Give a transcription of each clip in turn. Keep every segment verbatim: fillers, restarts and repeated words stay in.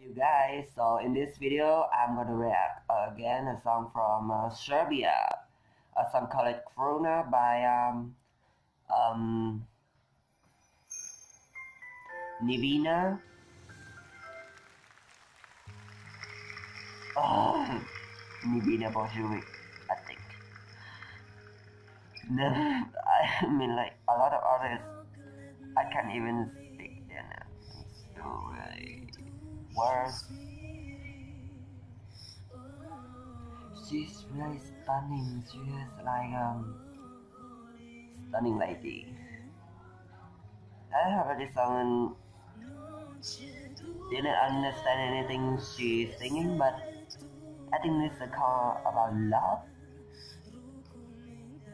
You guys, so in this video I'm gonna react uh, again a song from uh, Serbia, a song called Kruna by um, um, Nevena. Oh, Nevena Božović, I think. I mean, like a lot of artists, I can't even speak their names. So, uh, words. She's really stunning. She is like um stunning lady. I heard this song and didn't understand anything she's singing, but I think this is a call about love,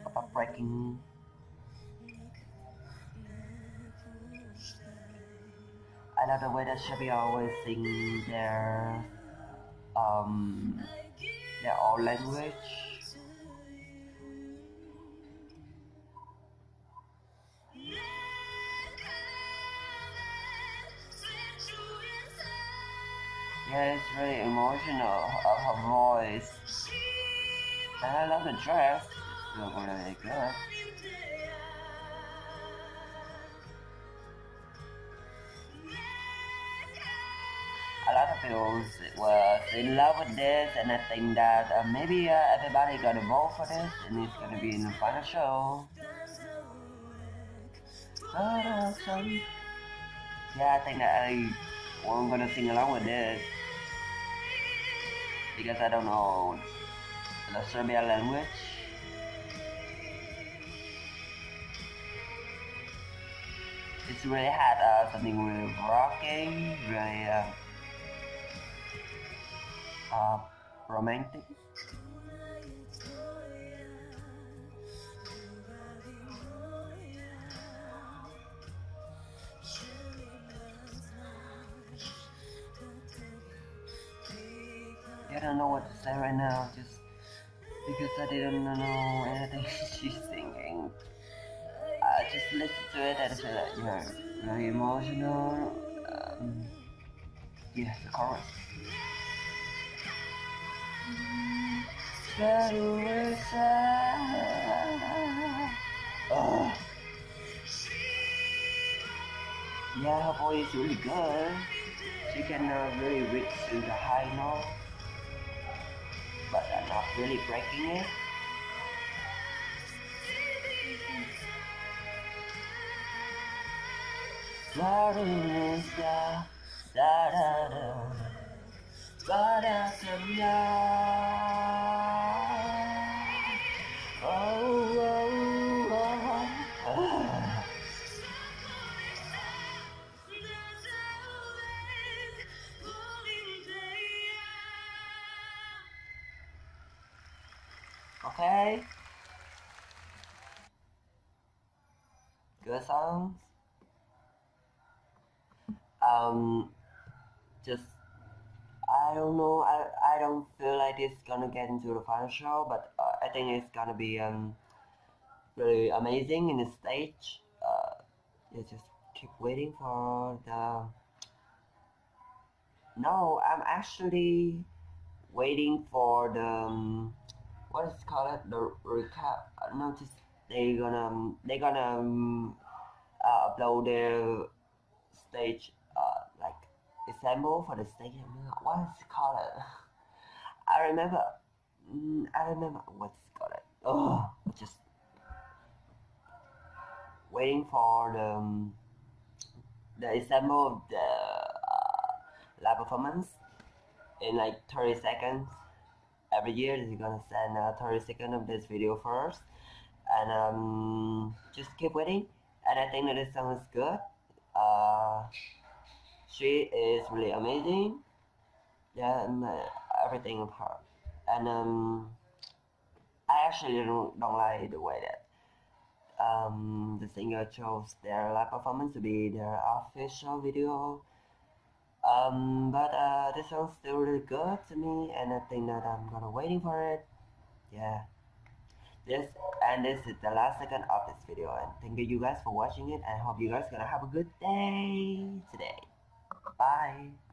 about breaking. I love the way that Serbia always sing their um their own language. Yeah, it's really emotional of her voice. And I love the dress. It's not really good. A lot of people were in love with this, and I think that uh, maybe uh, everybody gonna vote for this, and it's gonna be in the final show. Yeah, I think that I won't gonna sing along with this because I don't know the Serbian language. It's really had uh, something really rocking, really. Uh, Uh, romantic. I don't know what to say right now, just because I didn't know anything she's singing. I just listened to it and I feel like, you know, very emotional. Um, yeah, the chorus. Oh. Yeah, her voice is really good. She can uh, really reach to the high note, but I'm not really breaking it. Da da da da. God has a love. Oh, oh, oh, oh. Okay. Good songs. Um, just. I don't know, I, I don't feel like it's gonna get into the final show, but uh, I think it's gonna be um, really amazing in the stage. Uh, yeah, just keep waiting for the... No, I'm actually waiting for the... Um, what is it called? The recap. No, just they're gonna... They're gonna um, uh, upload their stage uh, like... example for the stage. What is it called? I remember. Mm, I remember what's it called. Oh, just waiting for the um, the example of the uh, live performance in like thirty seconds. Every year, they're gonna send uh, thirty seconds of this video first, and um, just keep waiting. And I think that this song is good. Uh. She is really amazing. Yeah, and, uh, everything of her. And um, I actually don't, don't like the way that um, the singer chose their live performance to be their official video. Um, but uh, this song's still really good to me, and I think that I'm gonna waiting for it. Yeah. This and this is the last second of this video, and thank you guys for watching it. I hope you guys gonna have a good day today. Bye.